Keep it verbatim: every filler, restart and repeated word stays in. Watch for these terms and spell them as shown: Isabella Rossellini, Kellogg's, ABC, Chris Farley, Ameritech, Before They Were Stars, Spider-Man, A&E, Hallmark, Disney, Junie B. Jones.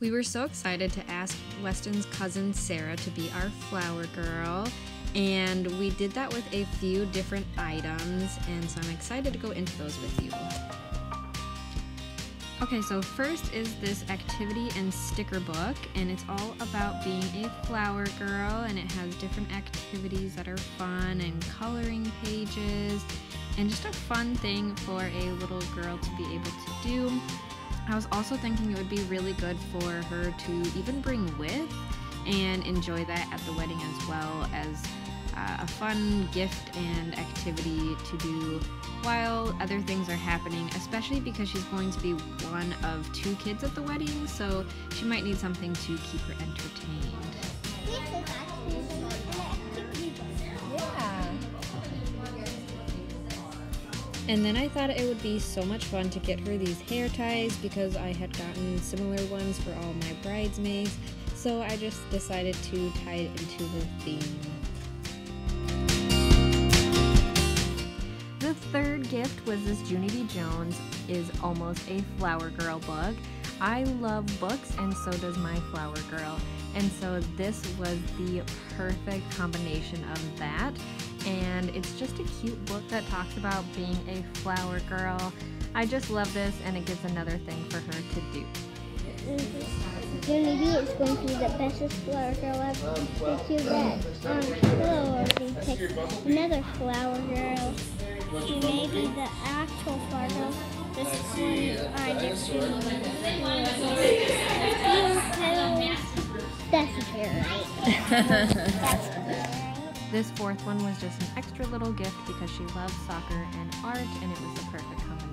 We were so excited to ask Weston's cousin Sarah to be our flower girl, and we did that with a few different items, and so I'm excited to go into those with you. Okay, so first is this activity and sticker book, and it's all about being a flower girl, and it has different activities that are fun and coloring pages and just a fun thing for a little girl to be able to do. I was also thinking it would be really good for her to even bring with and enjoy that at the wedding, as well as uh, a fun gift and activity to do while other things are happening, especially because she's going to be one of two kids at the wedding, so she might need something to keep her entertained. Yeah. And then I thought it would be so much fun to get her these hair ties, because I had gotten similar ones for all my bridesmaids, so I just decided to tie it into the theme. The third gift was this Junie B. Jones is Almost a Flower Girl book. I love books, and so does my flower girl, and so this was the perfect combination of that. And it's just a cute book that talks about being a flower girl. I just love this, and it gives another thing for her to do. Junie B is going to be the bestest flower girl ever. She read on flower pick another flower girl. She may be the actual flower girl. This one is our next Junie. That's fair, right? That's fair. This fourth one was just an extra little gift because she loves soccer and art, and it was the perfect combination.